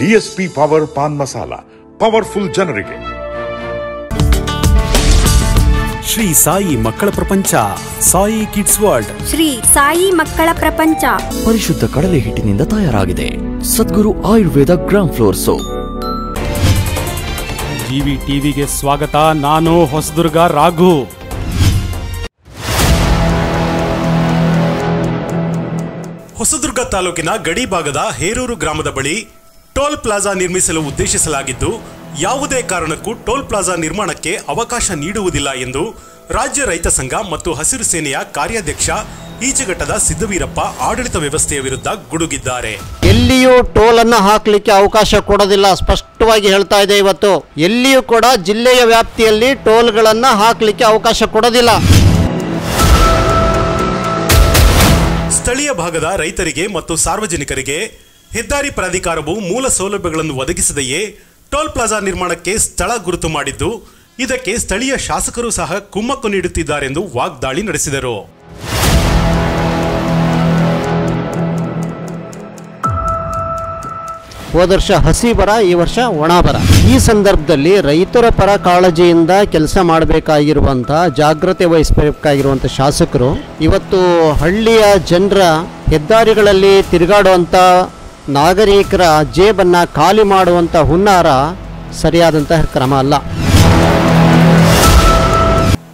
DSP power pan masala powerful जनरिगे श्री साई मक्कळ प्रपंच साई किड्स वर्ल्ड श्री साई मक्कळ प्रपंच ಪರಿಶುದ್ಧ ಕಡಲೆ ಹಿಟ್ಟಿನಿಂದ ತಯಾರಾಗಿದೆ ಸದ್ಗುರು ಆಯುರ್ವೇದ ಗ್ರಾಮ್ ಫ್ಲೋರ್ ಸೋ ಜಿವಿ ಟಿವಿ ಗೆ ಸ್ವಾಗತ ನಾನು ಹೊಸದುರ್ಗ ರಾಘು ಹೊಸದುರ್ಗ ತಾಲೂಕಿನ ಗಡಿ ಭಾಗದ ಹೇರೂರು ಗ್ರಾಮದ ಬಳಿ टोल प्लाजा निर्मिसलु उद्देशिसलागिद्दु यावुदे कारणक्कू टोल प्लाजा निर्माणक्के अवकाश नीडुवुदिल्ल एंदु राज्य रैत संघ मत्तु हसिरु सेनेय कार्याध्यक्ष ಈಚಘಟ್ಟದ ಸಿದ್ದವೀರಪ್ಪ ಆಡಳಿತ ವ್ಯವಸ್ಥೆಯ ವಿರುದ್ಧ ಗುಡುಗಿದ್ದಾರೆ. ಎಲ್ಲಿಯೂ ಟೋಲ್ ಅನ್ನು ಹಾಕಲಿಕ್ಕೆ ಅವಕಾಶ ಕೊಡೋದಿಲ್ಲ ಸ್ಪಷ್ಟವಾಗಿ ಹೇಳ್ತಾ ಇದೆ. ಇವತ್ತು ಎಲ್ಲಿಯೂ ಕೂಡ ಜಿಲ್ಲೆಯ ವ್ಯಾಪ್ತಿಯಲ್ಲಿ ಟೋಲ್ ಗಳನ್ನು ಹಾಕಲಿಕ್ಕೆ ಅವಕಾಶ ಕೊಡೋದಿಲ್ಲ. ಸ್ಥಳೀಯ ಭಾಗದ ರೈತರಿಗೆ ಮತ್ತು ಸಾರ್ವಜನಿಕರಿಗೆ ಹೆದ್ದಾರಿ ಪ್ರಾಧಿಕಾರವು ಮೂಲ ಸೌಲಭ್ಯಗಳನ್ನು ಒದಗಿಸದೆಯೇ ಟೋಲ್ ಪ್ಲಾಜಾ ನಿರ್ಮಾಣಕ್ಕೆ ಸ್ಥಳ ಗುರುತು ಮಾಡಿದ್ದು ಇದಕ್ಕೆ ಸ್ಥಳೀಯ ಶಾಸಕರು ಸಹ ಕುಮ್ಮಕ್ಕು ನೀಡುತ್ತಿದ್ದಾರೆಂದು ವಾಗ್ದಾಳಿ ನಡೆಸಿದರು. ಹೋದ ವರ್ಷ ಹಸಿ ಬರ ಈ ವರ್ಷ ಒಣ ಬರ. ಈ ಸಂದರ್ಭದಲ್ಲಿ ರೈತರ ಪರ ಕಾಳಜಿಯಿಂದ ಕೆಲಸ ಮಾಡಬೇಕಾಗಿರುವಂತ ಜಾಗೃತಿ ವಹಿಸಬೇಕಾಗಿರುವಂತ ಶಾಸಕರು ಇವತ್ತು ಹಳ್ಳಿಯ ಜನರ ಹೆದ್ದಾರಿಗಳಲ್ಲಿ ತಿರುಗಾಡುವಂತ ನಾಗರಿಕರ ಜೇಬನ್ನು ಖಾಲಿ ಮಾಡುವಂತ ಹುನ್ನಾರ ಸರಿಯಾದಂತ ಕ್ರಮ ಅಲ್ಲ.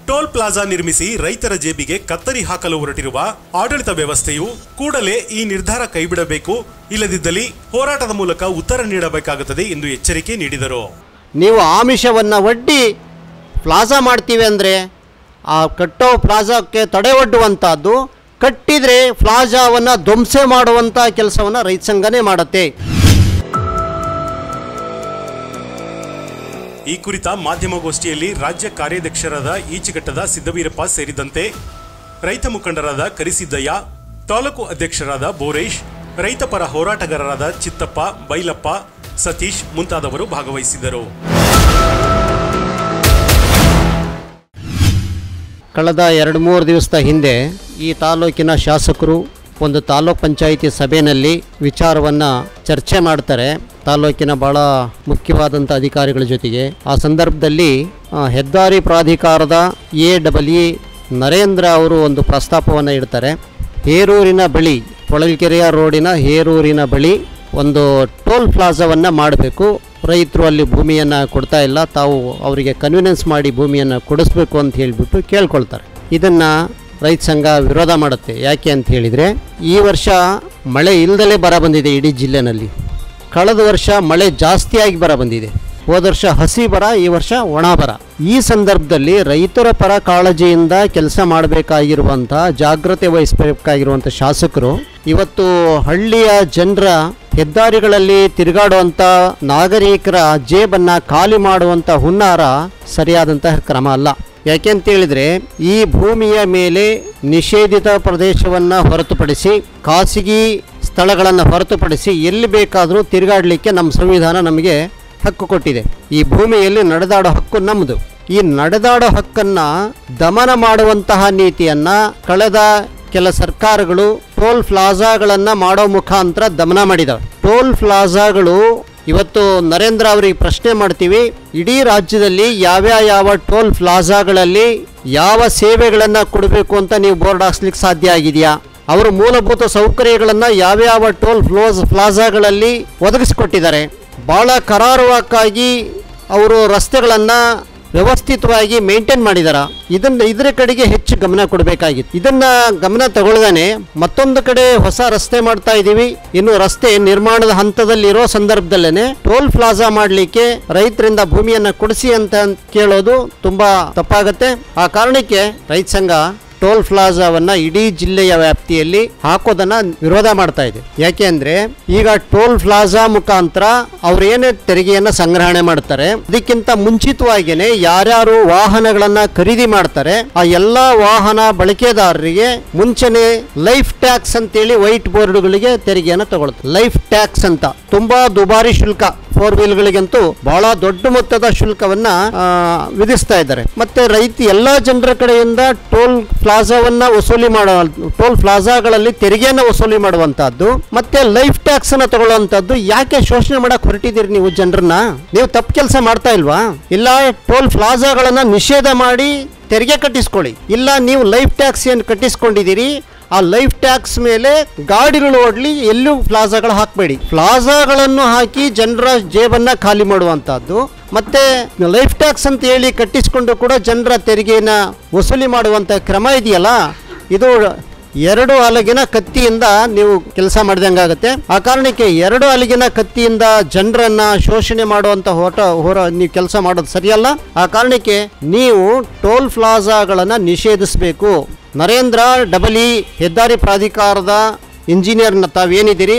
ಟೋಲ್ ಪ್ಲಾಜಾ ನಿರ್ಮಿಸಿ ರೈತರ ಜೇಬಿಗೆ ಕತ್ತರಿ ಹಾಕಲು ಹೊರಟಿರುವ ಆಡಳಿತ ವ್ಯವಸ್ಥೆಯು ಕೂಡಲೇ ಈ ನಿರ್ಧಾರ ಕೈಬಿಡಬೇಕು, ಇಲ್ಲದಿದ್ದಲ್ಲಿ ಹೋರಾಟದ ಮೂಲಕ ಉತ್ತರ ನೀಡಬೇಕಾಗುತ್ತದೆ ಎಂದು ಎಚ್ಚರಿಕೆ ನೀಡಿದರು. ನೀವು ಆಮಿಷವನ್ನು ಒಡ್ಡಿ ಪ್ಲಾಜಾ ಮಾಡ್ತೀವಿ ಅಂದರೆ ಆ ಕಟ್ಟೋ ಪ್ಲಾಜಾಕ್ಕೆ ತಡೆ ಒಡ್ಡುವಂತದ್ದು, ಕಟ್ಟಿದ್ರೆ ಪ್ಲಾಜಾವನ್ನ ಧ್ವಂಸ ಮಾಡುವಂತ ಕೆಲಸವನ್ನ ರೈತ ಸಂಘನೇ ಮಾಡುತ್ತೆ. ಈ ಕುರಿತ ಮಾಧ್ಯಮಗೋಷ್ಠಿಯಲ್ಲಿ ರಾಜ್ಯ ಕಾರ್ಯಾಧ್ಯಕ್ಷರಾದ ಈಚಘಟ್ಟದ ಸಿದ್ದವೀರಪ್ಪ ಸೇರಿದಂತೆ ರೈತ ಮುಖಂಡರಾದ ಕರಿಸಿದ್ದಯ್ಯ, ತಾಲೂಕು ಅಧ್ಯಕ್ಷರಾದ ಬೋರೇಶ್, ರೈತಪರ ಹೋರಾಟಗಾರರಾದ ಚಿತ್ತಪ್ಪ, ಬೈಲಪ್ಪ, ಸತೀಶ್ ಮುಂತಾದವರು ಭಾಗವಹಿಸಿದ್ದರು. ಕಳೆದ ಎರಡು ಮೂರು ದಿವಸದ ಹಿಂದೆ ಈ ತಾಲೂಕಿನ ಶಾಸಕರು ಒಂದು ತಾಲೂಕು ಪಂಚಾಯಿತಿ ಸಭೆಯಲ್ಲಿ ವಿಚಾರವನ್ನು ಚರ್ಚೆ ಮಾಡ್ತಾರೆ ತಾಲೂಕಿನ ಬಹಳ ಮುಖ್ಯವಾದಂಥ ಅಧಿಕಾರಿಗಳ ಜೊತೆಗೆ. ಆ ಸಂದರ್ಭದಲ್ಲಿ ಹೆದ್ದಾರಿ ಪ್ರಾಧಿಕಾರದ AEE ನರೇಂದ್ರ ಅವರು ಒಂದು ಪ್ರಸ್ತಾಪವನ್ನು ಇಡ್ತಾರೆ. ಹೇರೂರಿನ ಬಳಿ, ಹೊಳಲ್ಕೆರೆಯ ರೋಡಿನ ಹೇರೂರಿನ ಬಳಿ ಒಂದು ಟೋಲ್ ಪ್ಲಾಜಾವನ್ನು ಮಾಡಬೇಕು, ರೈತರು ಅಲ್ಲಿ ಭೂಮಿಯನ್ನು ಕೊಡ್ತಾ ಇಲ್ಲ, ತಾವು ಅವರಿಗೆ ಕನ್ವಿನೆನ್ಸ್ ಮಾಡಿ ಭೂಮಿಯನ್ನು ಕೊಡಿಸ್ಬೇಕು ಅಂತ ಹೇಳಿಬಿಟ್ಟು ಕೇಳ್ಕೊಳ್ತಾರೆ. ಇದನ್ನು ರೈತ ಸಂಘ ವಿರೋಧ ಮಾಡುತ್ತೆ. ಯಾಕೆ ಅಂತ ಹೇಳಿದರೆ ಈ ವರ್ಷ ಮಳೆ ಇಲ್ಲದಲೇ ಬರ ಬಂದಿದೆ ಇಡೀ ಜಿಲ್ಲೆಯಲ್ಲಿ. ಕಳೆದ ವರ್ಷ ಮಳೆ ಜಾಸ್ತಿಯಾಗಿ ಬರ ಬಂದಿದೆ. ಹೋದ ವರ್ಷ ಹಸಿ ಬರ, ಈ ವರ್ಷ ಒಣ ಬರ. ಈ ಸಂದರ್ಭದಲ್ಲಿ ರೈತರ ಪರ ಕಾಳಜಿಯಿಂದ ಕೆಲಸ ಮಾಡಬೇಕಾಗಿರುವಂಥ ಜಾಗೃತಿ ವಹಿಸಬೇಕಾಗಿರುವಂಥ ಶಾಸಕರು ಇವತ್ತು ಹಳ್ಳಿಯ ಜನರ ಹೆದ್ದಾರಿಗಳಲ್ಲಿ ತಿರುಗಾಡುವಂಥ ನಾಗರಿಕರ ಜೇಬನ್ನು ಖಾಲಿ ಮಾಡುವಂಥ ಹುನ್ನಾರ ಸರಿಯಾದಂತಹ ಕ್ರಮ ಅಲ್ಲ. ಯಾಕೆಂತೇಳಿದರೆ ಈ ಭೂಮಿಯ ಮೇಲೆ ನಿಷೇಧಿತ ಪ್ರದೇಶವನ್ನು ಹೊರತುಪಡಿಸಿ, ಖಾಸಗಿ ಸ್ಥಳಗಳನ್ನು ಹೊರತುಪಡಿಸಿ ಎಲ್ಲಿ ಬೇಕಾದರೂ ತಿರುಗಾಡಲಿಕ್ಕೆ ನಮ್ಮ ಸಂವಿಧಾನ ನಮಗೆ ಹಕ್ಕು ಕೊಟ್ಟಿದೆ. ಈ ಭೂಮಿಯಲ್ಲಿ ನಡೆದಾಡೋ ಹಕ್ಕು ನಮ್ಮದು. ಈ ನಡೆದಾಡೋ ಹಕ್ಕನ್ನು ದಮನ ಮಾಡುವಂತಹ ನೀತಿಯನ್ನು ಕಳೆದ ಕೆಲ ಸರ್ಕಾರಗಳು ಟೋಲ್ ಪ್ಲಾಜಾಗಳನ್ನು ಮಾಡೋ ಮುಖಾಂತರ ದಮನ ಮಾಡಿದವೆ. ಟೋಲ್ ಪ್ಲಾಜಾಗಳು ಇವತ್ತು ನರೇಂದ್ರ ಅವರಿಗೆ ಪ್ರಶ್ನೆ ಮಾಡ್ತೀವಿ, ಇಡೀ ರಾಜ್ಯದಲ್ಲಿ ಯಾವ ಟೋಲ್ ಪ್ಲಾಜಾಗಳಲ್ಲಿ ಯಾವ ಸೇವೆಗಳನ್ನು ಕೊಡಬೇಕು ಅಂತ ನೀವು ಬೋರ್ಡ್ ಹಾಕ್ಸ್ಲಿಕ್ಕೆ ಸಾಧ್ಯ ಆಗಿದೆಯಾ? ಅವರು ಮೂಲಭೂತ ಸೌಕರ್ಯಗಳನ್ನು ಯಾವ್ಯಾವ ಟೋಲ್ ಪ್ಲಾಜಾಗಳಲ್ಲಿ ಒದಗಿಸಿಕೊಟ್ಟಿದ್ದಾರೆ? ಭಾಳ ಕರಾರುವಕ್ಕಾಗಿ ಅವರು ರಸ್ತೆಗಳನ್ನು ವ್ಯವಸ್ಥಿತವಾಗಿ ಮೇಂಟೈನ್ ಮಾಡಿದಾರ? ಇದರ ಕಡೆಗೆ ಹೆಚ್ಚು ಗಮನ ಕೊಡಬೇಕಾಗಿತ್ತು. ಇದನ್ನು ಗಮನ ತಗೊಳ್ಳದೇ ಮತ್ತೊಂದು ಕಡೆ ಹೊಸ ರಸ್ತೆ ಮಾಡ್ತಾ ಇದ್ದೀವಿ, ಇನ್ನು ರಸ್ತೆ ನಿರ್ಮಾಣದ ಹಂತದಲ್ಲಿರೋ ಸಂದರ್ಭದಲ್ಲೇ ಟೋಲ್ ಪ್ಲಾಜಾ ಮಾಡಲಿಕ್ಕೆ ರೈತರಿಂದ ಭೂಮಿಯನ್ನು ಕೊಡಿಸಿ ಅಂತ ಕೇಳೋದು ತುಂಬ ತಪ್ಪಾಗತ್ತೆ. ಆ ಕಾರಣಕ್ಕೆ ರೈತ ಸಂಘ ಟೋಲ್ ಪ್ಲಾಜಾವನ್ನು ಇಡೀ ಜಿಲ್ಲೆಯ ವ್ಯಾಪ್ತಿಯಲ್ಲಿ ಹಾಕೋದನ್ನು ವಿರೋಧ ಮಾಡ್ತಾ ಇದೆ. ಯಾಕೆ ಅಂದರೆ ಈಗ ಟೋಲ್ ಪ್ಲಾಜಾ ಮುಖಾಂತರ ಅವರೇನೇ ತೆರಿಗೆಯನ್ನು ಸಂಗ್ರಹಣೆ ಮಾಡ್ತಾರೆ, ಅದಕ್ಕಿಂತ ಮುಂಚಿತವಾಗಿಯೇ ಯಾರ್ಯಾರು ವಾಹನಗಳನ್ನು ಖರೀದಿ ಮಾಡ್ತಾರೆ ಆ ಎಲ್ಲ ವಾಹನ ಬಳಕೆದಾರರಿಗೆ ಮುಂಚೆನೆ ಲೈಫ್ ಟ್ಯಾಕ್ಸ್ ಅಂತೇಳಿ ವೈಟ್ ಬೋರ್ಡ್ಗಳಿಗೆ ತೆರಿಗೆಯನ್ನು ತಗೊಳ್ತಾರೆ. ಲೈಫ್ ಟ್ಯಾಕ್ಸ್ ಅಂತ ತುಂಬಾ ದುಬಾರಿ ಶುಲ್ಕ, फोर व्हीलू बहुत ದೊಡ್ಡ ಮೊತ್ತದ ಶುಲ್ಕವನ್ನ ವಿಧಿಸ್ತಾ ಇದ್ದಾರೆ। ಮತ್ತೆ ರೈತ ಎಲ್ಲಾ ಜನರ ಕಡೆಯಿಂದ ಟೋಲ್ ಪ್ಲಾಜಾವನ್ನ ವಸೂಲಿ ಮಾಡೋ ಟೋಲ್ ಪ್ಲಾಜಾಗಳಲ್ಲಿ ತೆರಿಗೆಯನ್ನು ವಸೂಲಿ ಮಾಡುವಂತದ್ದು ಮತ್ತೆ ಲೈಫ್ ಟ್ಯಾಕ್ಸ್ ಅನ್ನು ತಗೊಳ್ಳುವಂತದ್ದು ಯಾಕೆ ಶೋಷಣೆ ಮಾಡಕ್ಕೆ ಹೊರಟಿದ್ದೀರಿ ನೀವು ಜನರನ್ನ? ನೀವು ತಪ್ಪು ಕೆಲಸ ಮಾಡ್ತಾ ಇಲ್ವಾ? ಇಲ್ಲ ಟೋಲ್ ಪ್ಲಾಜಾಗಳನ್ನು ನಿಷೇಧ ಮಾಡಿ ತೆರಿಗೆ ಕಟ್ಟಿಸ್ಕೊಳ್ಳಿ, ಇಲ್ಲ ನೀವು ಲೈಫ್ ಟ್ಯಾಕ್ಸ್ ಏನು ಕಟ್ಟಿಸ್ಕೊಂಡಿದ್ದೀರಿ ಆ ಲೈಫ್ ಟ್ಯಾಕ್ಸ್ ಮೇಲೆ ಗಾಡಿಗಳು ಓಡಲಿ, ಎಲ್ಲೂ ಪ್ಲಾಜಾಗಳು ಹಾಕಬೇಡಿ, ಪ್ಲಾಜಾಗಳನ್ನು ಹಾಕಿ ಜನರ ಜೇಬನ್ನ ಖಾಲಿ ಮಾಡುವಂತದ್ದು ಮತ್ತೆ ಲೈಫ್ ಟ್ಯಾಕ್ಸ್ ಅಂತ ಹೇಳಿ ಕಟ್ಟಿಸಿಕೊಂಡು ಕೂಡ ಜನರ ತೆರಿಗೆಯನ್ನು ವಸೂಲಿ ಮಾಡುವಂತ ಕ್ರಮ ಇದೆಯಲ್ಲ, ಇದು ಎರಡು ಹಲಗಿನ ಕತ್ತಿಯಿಂದ ನೀವು ಕೆಲಸ ಮಾಡಿದಂಗೆ ಆಗುತ್ತೆ। ಆ ಕಾರಣಕ್ಕೆ ಎರಡು ಹಲಗಿನ ಕತ್ತಿಯಿಂದ ಜನರನ್ನ ಶೋಷಣೆ ಮಾಡುವಂತ ನೀವು ಕೆಲಸ ಮಾಡೋದು ಸರಿಯಲ್ಲ। ಆ ಕಾರಣಕ್ಕೆ ನೀವು ಟೋಲ್ ಪ್ಲಾಜಾಗಳನ್ನು ನಿಷೇಧಿಸಬೇಕು। ನರೇಂದ್ರ ಡಬಲಿ ಹೆದ್ದಾರಿ ಪ್ರಾಧಿಕಾರದ ಇಂಜಿನಿಯರ್ನ ತಾವೇನಿದ್ದೀರಿ,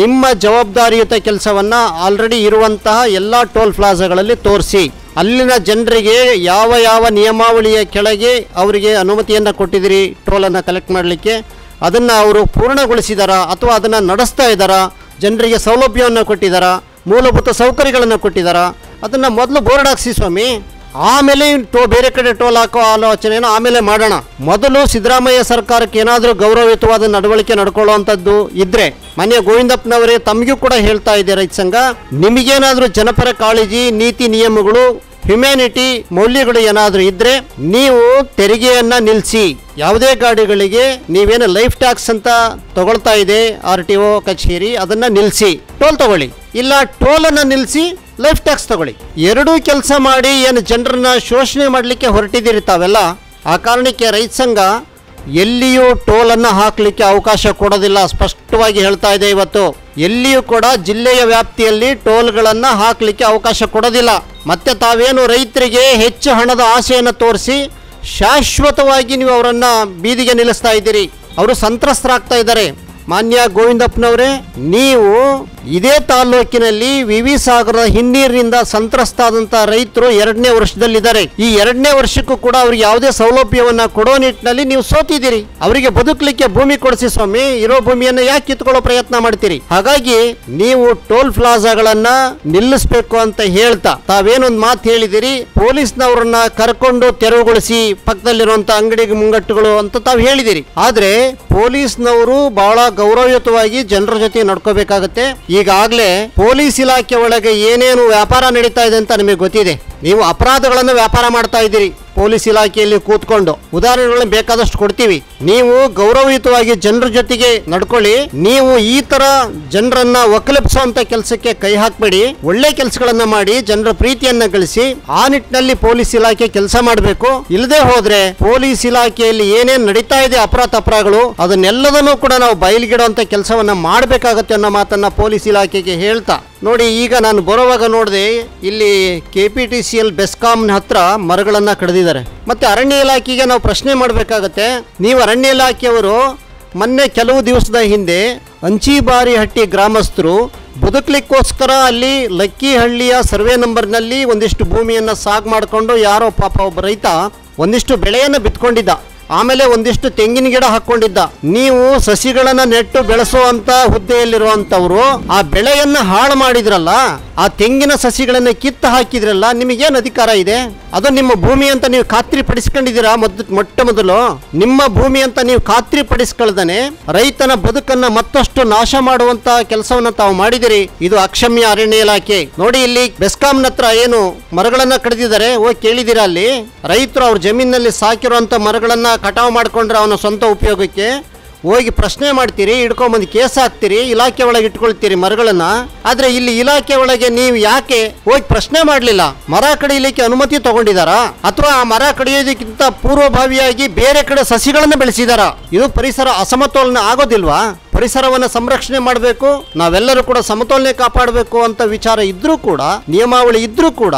ನಿಮ್ಮ ಜವಾಬ್ದಾರಿಯುತ ಕೆಲಸವನ್ನು ಆಲ್ರೆಡಿ ಇರುವಂತಹ ಎಲ್ಲ ಟೋಲ್ ಪ್ಲಾಜಾಗಳಲ್ಲಿ ತೋರಿಸಿ, ಅಲ್ಲಿನ ಜನರಿಗೆ ಯಾವ ಯಾವ ನಿಯಮಾವಳಿಯ ಕೆಳಗೆ ಅವರಿಗೆ ಅನುಮತಿಯನ್ನು ಕೊಟ್ಟಿದ್ದೀರಿ ಟೋಲನ್ನು ಕಲೆಕ್ಟ್ ಮಾಡಲಿಕ್ಕೆ, ಅದನ್ನು ಅವರು ಪೂರ್ಣಗೊಳಿಸಿದಾರಾ ಅಥವಾ ಅದನ್ನು ನಡೆಸ್ತಾ ಇದ್ದಾರಾ, ಜನರಿಗೆ ಸೌಲಭ್ಯವನ್ನು ಕೊಟ್ಟಿದ್ದಾರಾ, ಮೂಲಭೂತ ಸೌಕರ್ಯಗಳನ್ನು ಕೊಟ್ಟಿದ್ದಾರಾ, ಅದನ್ನು ಮೊದಲು ಬೋರ್ಡ್ ಹಾಕಿಸಿ ಸ್ವಾಮಿ, ಆಮೇಲೆ ಬೇರೆ ಕಡೆ ಟೋಲ್ ಹಾಕೋ ಆಲೋಚನೆಯನ್ನು ಆಮೇಲೆ ಮಾಡೋಣ, ಮೊದಲು ಸಿದ್ದರಾಮಯ್ಯ ಸರ್ಕಾರಕ್ಕೆ ಏನಾದರೂ ಗೌರವಯುತವಾದ ನಡವಳಿಕೆ ನಡ್ಕೊಳ್ಳುವಂಥದ್ದು ಇದ್ದರೆ, ಮಾನ್ಯ ಗೋವಿಂದಪ್ಪನವರೇ ತಮಗೂ ಕೂಡ ಹೇಳ್ತಾ ಇದೆ ರೈತ ಸಂಘ, ನಿಮಗೇನಾದರೂ ಜನಪರ ಕಾಳಜಿ ನೀತಿ ನಿಯಮಗಳು ಹ್ಯುಮ್ಯಾನಿಟಿ ಮೌಲ್ಯಗಳು ಏನಾದರೂ ಇದ್ದರೆ ನೀವು ತೆರಿಗೆಯನ್ನು ನಿಲ್ಲಿಸಿ, ಯಾವುದೇ ಗಾಡಿಗಳಿಗೆ ನೀವೇನು ಲೈಫ್ ಟ್ಯಾಕ್ಸ್ ಅಂತ ತಗೊಳ್ತಾ ಇದೆ RTO ಕಚೇರಿ, ಅದನ್ನು ನಿಲ್ಲಿಸಿ ಟೋಲ್ ತಗೊಳ್ಳಿ, ಇಲ್ಲ ಟೋಲನ್ನು ನಿಲ್ಲಿಸಿ ಲೈಫ್ ಟ್ಯಾಕ್ಸ್ ತಗೊಳ್ಳಿ, ಎರಡೂ ಕೆಲಸ ಮಾಡಿ ಏನು ಜನರನ್ನ ಶೋಷಣೆ ಮಾಡಲಿಕ್ಕೆ ಹೊರಟಿದ್ದೀರಿ ತಾವೆಲ್ಲ। ಆ ಕಾರಣಕ್ಕೆ ರೈತ ಸಂಘ ಎಲ್ಲಿಯೂ ಟೋಲನ್ನು ಹಾಕಲಿಕ್ಕೆ ಅವಕಾಶ ಕೊಡೋದಿಲ್ಲ, ಸ್ಪಷ್ಟವಾಗಿ ಹೇಳ್ತಾ ಇದೆ। ಇವತ್ತು ಎಲ್ಲಿಯೂ ಕೂಡ ಜಿಲ್ಲೆಯ ವ್ಯಾಪ್ತಿಯಲ್ಲಿ ಟೋಲ್ಗಳನ್ನು ಹಾಕಲಿಕ್ಕೆ ಅವಕಾಶ ಕೊಡೋದಿಲ್ಲ। ಮತ್ತೆ ತಾವೇನು ರೈತರಿಗೆ ಹೆಚ್ಚು ಹಣದ ಆಸೆಯನ್ನು ತೋರಿಸಿ ಶಾಶ್ವತವಾಗಿ ನೀವು ಅವರನ್ನು ಬೀದಿಗೆ ನಿಲ್ಲಿಸ್ತಾ ಇದ್ದೀರಿ, ಅವರು ಸಂತ್ರಸ್ತರಾಗ್ತಾ ಇದ್ದಾರೆ। ಮಾನ್ಯ ಗೋವಿಂದಪ್ಪನವರೇ, ನೀವು ಇದೇ ತಾಲೂಕಿನಲ್ಲಿ ವಿವಿ ಸಾಗರದ ಹಿನ್ನೀರಿನಿಂದ ಸಂತ್ರಸ್ತಾದಂಥ ರೈತರು ಎರಡನೇ ವರ್ಷದಲ್ಲಿದ್ದಾರೆ, ಈ ಎರಡನೇ ವರ್ಷಕ್ಕೂ ಕೂಡ ಅವ್ರಿಗೆ ಯಾವುದೇ ಸೌಲಭ್ಯವನ್ನು ಕೊಡೋ ನಿಟ್ಟಿನಲ್ಲಿ ನೀವು ಸೋತಿದ್ದೀರಿ। ಅವರಿಗೆ ಬದುಕಲಿಕ್ಕೆ ಭೂಮಿ ಕೊಡಿಸಿ ಸ್ವಾಮಿ, ಇರೋ ಭೂಮಿಯನ್ನು ಯಾಕೆ ಕಿತ್ಕೊಳ್ಳೋ ಪ್ರಯತ್ನ ಮಾಡ್ತೀರಿ? ಹಾಗಾಗಿ ನೀವು ಟೋಲ್ ಪ್ಲಾಜಾಗಳನ್ನ ನಿಲ್ಲಿಸಬೇಕು ಅಂತ ಹೇಳ್ತಾ ತಾವೇನೊಂದು ಮಾತು ಹೇಳಿದಿರಿ, ಪೊಲೀಸ್ನವ್ರನ್ನ ಕರ್ಕೊಂಡು ತೆರವುಗೊಳಿಸಿ ಪಕ್ಕದಲ್ಲಿರುವಂತ ಅಂಗಡಿಗೆ ಮುಂಗಟ್ಟುಗಳು ಅಂತ ತಾವು ಹೇಳಿದಿರಿ, ಆದ್ರೆ ಪೊಲೀಸ್ನವರು ಬಹಳ ಗೌರವಯುತವಾಗಿ ಜನರ ಜೊತೆ ನಡ್ಕೋಬೇಕಾಗತ್ತೆ। ಈಗಾಗಲೇ ಪೊಲೀಸ್ ಇಲಾಖೆ ಒಳಗೆ ಏನೇನು ವ್ಯಾಪಾರ ನಡೀತಾ ಇದೆ ಅಂತ ನಿಮಗೆ ಗೊತ್ತಿದೆ, ನೀವು ಅಪರಾಧಗಳನ್ನು ವ್ಯಾಪಾರ ಮಾಡ್ತಾ ಇದ್ದೀರಿ ಪೊಲೀಸ್ ಇಲಾಖೆಯಲ್ಲಿ ಕೂತ್ಕೊಂಡು, ಉದಾಹರಣೆಗಳನ್ನ ಬೇಕಾದಷ್ಟು ಕೊಡ್ತೀವಿ। ನೀವು ಗೌರವಯುತವಾಗಿ ಜನರ ಜೊತೆಗೆ ನಡ್ಕೊಳ್ಳಿ, ನೀವು ಈ ತರ ಜನರನ್ನ ಒಕ್ಕಲಿಪ್ಸುವಂತ ಕೆಲಸಕ್ಕೆ ಕೈ ಹಾಕಬೇಡಿ, ಒಳ್ಳೆ ಕೆಲಸಗಳನ್ನ ಮಾಡಿ ಜನರ ಪ್ರೀತಿಯನ್ನ ಗಳಿಸಿ, ಆ ನಿಟ್ಟಿನಲ್ಲಿ ಪೊಲೀಸ್ ಇಲಾಖೆ ಕೆಲಸ ಮಾಡಬೇಕು। ಇಲ್ಲದೆ ಹೋದ್ರೆ ಪೊಲೀಸ್ ಇಲಾಖೆಯಲ್ಲಿ ಏನೇನ್ ನಡೀತಾ ಇದೆ ಅಪರಾಧಗಳು ಅದನ್ನೆಲ್ಲದನ್ನು ಕೂಡ ನಾವು ಬಯಲ್ಗಿಡುವಂತ ಕೆಲಸವನ್ನ ಮಾಡಬೇಕಾಗತ್ತೆ ಅನ್ನೋ ಮಾತನ್ನ ಪೊಲೀಸ್ ಇಲಾಖೆಗೆ ಹೇಳ್ತಾ ನೋಡಿ, ಈಗ ನಾನು ಬರುವಾಗ ನೋಡಿದೆ ಇಲ್ಲಿ KPTCL ಬೆಸ್ಕಾಂನ ಹತ್ರ ಮರಗಳನ್ನ ಕಡಿದಿದ್ದಾರೆ। ಮತ್ತೆ ಅರಣ್ಯ ಇಲಾಖೆಗೆ ನಾವು ಪ್ರಶ್ನೆ ಮಾಡಬೇಕಾಗತ್ತೆ, ನೀವು ಅರಣ್ಯ ಇಲಾಖೆಯವರು ಮೊನ್ನೆ ಕೆಲವು ದಿವಸದ ಹಿಂದೆ ಅಂಚಿಬಾರಿಹಟ್ಟಿ ಗ್ರಾಮಸ್ಥರು ಬದುಕಲಿಕ್ಕೋಸ್ಕರ ಅಲ್ಲಿ ಲಕ್ಕಿಹಳ್ಳಿಯ ಸರ್ವೆ ನಂಬರ್ನಲ್ಲಿ ಒಂದಿಷ್ಟು ಭೂಮಿಯನ್ನು ಸಾಗ್ ಮಾಡಿಕೊಂಡು ಯಾರೋ ಪಾಪ ಒಬ್ಬ ರೈತ ಒಂದಿಷ್ಟು ಬೆಳೆಯನ್ನು ಬಿತ್ಕೊಂಡಿದ್ದ, ಆಮೇಲೆ ಒಂದಿಷ್ಟು ತೆಂಗಿನ ಗಿಡ ಹಾಕೊಂಡಿದ್ದ, ನೀವು ಸಸಿಗಳನ್ನ ನೆಟ್ಟು ಬೆಳೆಸುವಂತ ಹುದ್ದೆಯಲ್ಲಿರುವಂತವ್ರು ಆ ಬೆಳೆಯನ್ನ ಹಾಳು ಮಾಡಿದ್ರಲ್ಲ, ಆ ತೆಂಗಿನ ಸಸಿಗಳನ್ನ ಕಿತ್ತು ಹಾಕಿದ್ರಲ್ಲ, ನಿಮಗೇನು ಅಧಿಕಾರ ಇದೆ? ಅದು ನಿಮ್ಮ ಭೂಮಿ ಅಂತ ನೀವು ಖಾತ್ರಿ ಪಡಿಸ್ಕೊಂಡಿದ್ದೀರಾ? ಮೊಟ್ಟ ಮೊದಲು ನಿಮ್ಮ ಭೂಮಿ ಅಂತ ನೀವು ಖಾತ್ರಿ ಪಡಿಸ್ಕೊಳ್ದಾನೆ ರೈತನ ಬದುಕನ್ನ ಮತ್ತಷ್ಟು ನಾಶ ಮಾಡುವಂತ ಕೆಲಸವನ್ನ ತಾವು ಮಾಡಿದಿರಿ, ಇದು ಅಕ್ಷಮ್ಯ ಅರಣ್ಯ ಇಲಾಖೆ। ನೋಡಿ ಇಲ್ಲಿ ಬೆಸ್ಕಾಂನ ಹತ್ರ ಏನು ಮರಗಳನ್ನ ಕಡಿದಿದ್ದಾರೆ, ಹೋಗಿ ಕೇಳಿದಿರ ಅಲ್ಲಿ ರೈತರು ಅವ್ರ ಜಮೀನಲ್ಲಿ ಸಾಕಿರುವಂತ ಮರಗಳನ್ನ ಕಟಾವು ಮಾಡ್ಕೊಂಡ್ರೆ ಅವನ ಸ್ವಂತ ಉಪಯೋಗಕ್ಕೆ, ಹೋಗಿ ಪ್ರಶ್ನೆ ಮಾಡ್ತೀರಿ, ಹಿಡ್ಕೊಂಬಂದು ಕೇಸ್ ಹಾಕ್ತೀರಿ, ಇಲಾಖೆ ಒಳಗೆ ಇಟ್ಕೊಳ್ತೀರಿ ಮರಗಳನ್ನ, ಆದ್ರೆ ಇಲ್ಲಿ ಇಲಾಖೆ ಒಳಗೆ ನೀವು ಯಾಕೆ ಹೋಗಿ ಪ್ರಶ್ನೆ ಮಾಡಲಿಲ್ಲ? ಮರ ಕಡಿಯಲಿಕ್ಕೆ ಅನುಮತಿ ತಗೊಂಡಿದಾರಾ ಅಥವಾ ಆ ಮರ ಕಡಿಯೋದಕ್ಕಿಂತ ಪೂರ್ವಭಾವಿಯಾಗಿ ಬೇರೆ ಕಡೆ ಸಸಿಗಳನ್ನ ಬೆಳೆಸಿದಾರಾ? ಇದು ಪರಿಸರ ಅಸಮತೋಲನ ಆಗೋದಿಲ್ವಾ? ಪರಿಸರವನ್ನು ಸಂರಕ್ಷಣೆ ಮಾಡಬೇಕು, ನಾವೆಲ್ಲರೂ ಕೂಡ ಸಮತೋಲನೆ ಕಾಪಾಡಬೇಕು ಅಂತ ವಿಚಾರ ಇದ್ರೂ ಕೂಡ, ನಿಯಮಾವಳಿ ಇದ್ರೂ ಕೂಡ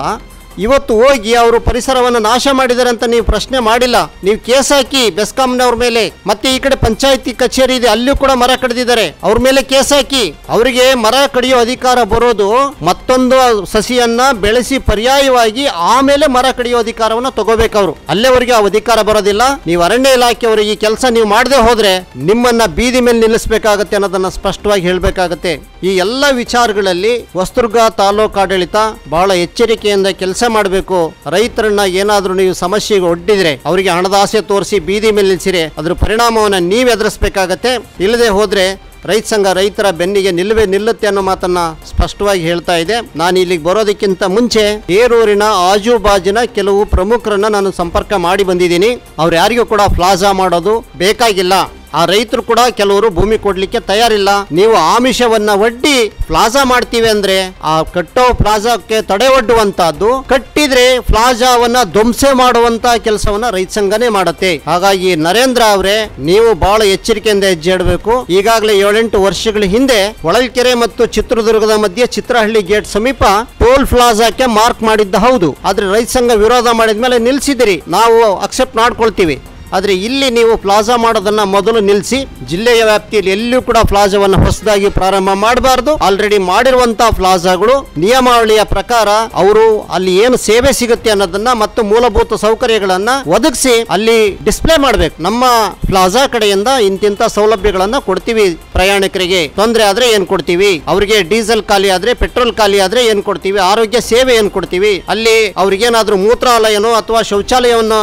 ಇವತ್ತು ಹೋಗಿ ಅವರು ಪರಿಸರವನ್ನ ನಾಶ ಮಾಡಿದ್ದಾರೆ ಅಂತ ನೀವು ಪ್ರಶ್ನೆ ಮಾಡಿಲ್ಲ, ನೀವು ಕೇಸ್ ಹಾಕಿ ಬೆಸ್ಕಾಂನವರ ಮೇಲೆ, ಮತ್ತೆ ಈ ಕಡೆ ಪಂಚಾಯಿತಿ ಕಚೇರಿ ಇದೆ ಅಲ್ಲೂ ಕೂಡ ಮರ ಕಡಿದಿದ್ದಾರೆ ಅವರ ಮೇಲೆ ಕೇಸ್ ಹಾಕಿ. ಅವರಿಗೆ ಮರ ಕಡಿಯೋ ಅಧಿಕಾರ ಬರೋದು ಮತ್ತೊಂದು ಸಸಿಯನ್ನ ಬೆಳೆಸಿ ಪರ್ಯಾಯವಾಗಿ ಆಮೇಲೆ ಮರ ಕಡಿಯೋ ಅಧಿಕಾರವನ್ನ ತಗೋಬೇಕು ಅವರು, ಅಲ್ಲಿವರೆಗೆ ಆ ಅಧಿಕಾರ ಬರೋದಿಲ್ಲ. ನೀವು ಅರಣ್ಯ ಇಲಾಖೆಯವರು ಈ ಕೆಲಸ ನೀವು ಮಾಡದೆ ಹೋದ್ರೆ ನಿಮ್ಮನ್ನ ಬೀದಿ ಮೇಲೆ ನಿಲ್ಲಿಸಬೇಕಾಗುತ್ತೆ ಅನ್ನೋದನ್ನ ಸ್ಪಷ್ಟವಾಗಿ ಹೇಳಬೇಕಾಗುತ್ತೆ. ಈ ಎಲ್ಲ ವಿಚಾರಗಳಲ್ಲಿ ಹೊಸದುರ್ಗ ತಾಲೂಕು ಆಡಳಿತ ಬಹಳ ಎಚ್ಚರಿಕೆಯಿಂದ ಕೆಲಸ ಮಾಡಬೇಕು. ರೈತರನ್ನ ಏನಾದರೂ ನೀವು ಸಮಸ್ಯೆಗೆ ಒಡ್ಡಿದ್ರೆ ಅವರಿಗೆ ಹಣದ ಆಸೆ ತೋರಿಸಿ ಬೀದಿ ಮೇಲೆ ನಿಲ್ಲಿಸಿರೆ ಅದರ ಪರಿಣಾಮವನ್ನ ನೀವು ಎದುರಿಸಬೇಕಾಗುತ್ತೆ. ಇಲ್ಲದೆ ಹೋದ್ರೆ ರೈತ ಸಂಘ ರೈತರ ಬೆನ್ನಿಗೆ ನಿಲ್ಲುತ್ತೆ ಅನ್ನೋ ಮಾತನ್ನ ಸ್ಪಷ್ಟವಾಗಿ ಹೇಳ್ತಾ ಇದೆ. ನಾನು ಇಲ್ಲಿಗೆ ಬರೋದಕ್ಕಿಂತ ಮುಂಚೆ ಏರೂರಿನ ಆಜುಬಾಜಿನ ಕೆಲವು ಪ್ರಮುಖರನ್ನ ನಾನು ಸಂಪರ್ಕ ಮಾಡಿ ಬಂದಿದ್ದೀನಿ. ಅವ್ರು ಯಾರಿಗೂ ಕೂಡ ಪ್ಲಾಜಾ ಮಾಡೋದು ಬೇಕಾಗಿಲ್ಲ, ಆ ರೈತರು ಕೂಡ ಕೆಲವರು ಭೂಮಿ ಕೊಡ್ಲಿಕ್ಕೆ ತಯಾರಿಲ್ಲ. ನೀವು ಆಮಿಷವನ್ನ ಒಡ್ಡಿ ಪ್ಲಾಜಾ ಮಾಡ್ತೀವಿ ಅಂದ್ರೆ ಆ ಕಟ್ಟೋ ಪ್ಲಾಜಾಕ್ಕೆ ತಡೆ ಒಡ್ಡುವಂತಹದ್ದು, ಕಟ್ಟಿದ್ರೆ ಪ್ಲಾಜಾವನ್ನ ಧ್ವಂಸ ಮಾಡುವಂತ ಕೆಲಸವನ್ನ ರೈತ ಸಂಘನೇ ಮಾಡುತ್ತೆ. ಹಾಗಾಗಿ ನರೇಂದ್ರ ಅವರೇ, ನೀವು ಬಹಳ ಎಚ್ಚರಿಕೆಯಿಂದ ಹೆಜ್ಜೆ ಇಡಬೇಕು. ಈಗಾಗಲೇ 7-8 ವರ್ಷಗಳ ಹಿಂದೆ ಹೊಳಲ್ಕೆರೆ ಮತ್ತು ಚಿತ್ರದುರ್ಗದ ಮಧ್ಯೆ ಚಿತ್ರಹಳ್ಳಿ ಗೇಟ್ ಸಮೀಪ ಟೋಲ್ ಪ್ಲಾಜಾಕ್ಕೆ ಮಾರ್ಕ್ ಮಾಡಿದ್ದ ಹೌದು, ಆದ್ರೆ ರೈತ ಸಂಘ ವಿರೋಧ ಮಾಡಿದ್ಮೇಲೆ ನಿಲ್ಸಿದಿರಿ, ನಾವು ಅಕ್ಸೆಪ್ಟ್ ಮಾಡ್ಕೊಳ್ತೀವಿ. ಆದರೆ ಇಲ್ಲಿ ನೀವು ಪ್ಲಾಜಾ ಮಾಡೋದನ್ನ ಮೊದಲು ನಿಲ್ಲಿಸಿ, ಜಿಲ್ಲೆಯ ವ್ಯಾಪ್ತಿಯಲ್ಲಿ ಎಲ್ಲೂ ಕೂಡ ಪ್ಲಾಜಾವನ್ನು ಹೊಸದಾಗಿ ಪ್ರಾರಂಭ ಮಾಡಬಾರದು. ಆಲ್ರೆಡಿ ಮಾಡಿರುವಂತಹ ಪ್ಲಾಜಾಗಳು ನಿಯಮಾವಳಿಯ ಪ್ರಕಾರ ಅವರು ಅಲ್ಲಿ ಏನು ಸೇವೆ ಸಿಗುತ್ತೆ ಅನ್ನೋದನ್ನ ಮತ್ತು ಮೂಲಭೂತ ಸೌಕರ್ಯಗಳನ್ನ ಒದಗಿಸಿ ಅಲ್ಲಿ ಡಿಸ್ಪ್ಲೇ ಮಾಡಬೇಕು. ನಮ್ಮ ಪ್ಲಾಜಾ ಕಡೆಯಿಂದ ಇಂತಿಂತ ಸೌಲಭ್ಯಗಳನ್ನ ಕೊಡ್ತೀವಿ, ಪ್ರಯಾಣಿಕರಿಗೆ ತೊಂದರೆ ಆದ್ರೆ ಏನ್ ಕೊಡ್ತೀವಿ, ಅವರಿಗೆ ಡೀಸೆಲ್ ಖಾಲಿ ಆದ್ರೆ ಪೆಟ್ರೋಲ್ ಖಾಲಿ ಆದ್ರೆ ಏನ್ ಕೊಡ್ತೀವಿ, ಆರೋಗ್ಯ ಸೇವೆ ಏನ್ ಕೊಡ್ತೀವಿ, ಅಲ್ಲಿ ಅವ್ರಿಗೇನಾದ್ರೂ ಮೂತ್ರಾಲಯನೋ ಅಥವಾ ಶೌಚಾಲಯವನ್ನು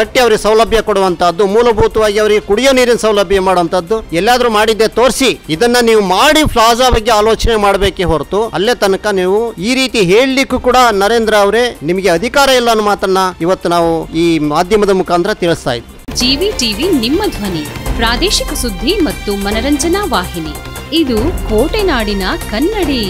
ಕಟ್ಟಿ ಅವರಿಗೆ ಸೌಲಭ್ಯ ಕೊಡುವಂತಹದ್ದು, ಮೂಲಭೂತವಾಗಿ ಅವರಿಗೆ ಕುಡಿಯೋ ನೀರಿನ ಸೌಲಭ್ಯ ಮಾಡುವಂತಹದ್ದು ಎಲ್ಲಾದ್ರೂ ಮಾಡಿದ್ದೆ ತೋರಿಸಿ. ಇದನ್ನ ನೀವು ಮಾಡಿ ಪ್ಲಾಜಾ ಬಗ್ಗೆ ಆಲೋಚನೆ ಮಾಡಬೇಕೇ ಹೊರತು ಅಲ್ಲೇ ತನಕ ನೀವು ಈ ರೀತಿ ಹೇಳಲಿಕ್ಕೂ ಕೂಡ ನರೇಂದ್ರ ಅವರೇ ನಿಮಗೆ ಅಧಿಕಾರ ಇಲ್ಲ ಅನ್ನೋ ಮಾತನ್ನ ಇವತ್ತು ನಾವು ಈ ಮಾಧ್ಯಮದ ಮುಖಾಂತರ ತಿಳಿಸ್ತಾ ಇದ್ದೀವಿ. ಜಿವಿ ಟಿವಿ ನಿಮ್ಮ ಧ್ವನಿ, ಪ್ರಾದೇಶಿಕ ಸುದ್ದಿ ಮತ್ತು ಮನರಂಜನಾ ವಾಹಿನಿ, ಇದು ಕೋಟೆನಾಡಿನ ಕನ್ನಡಿ.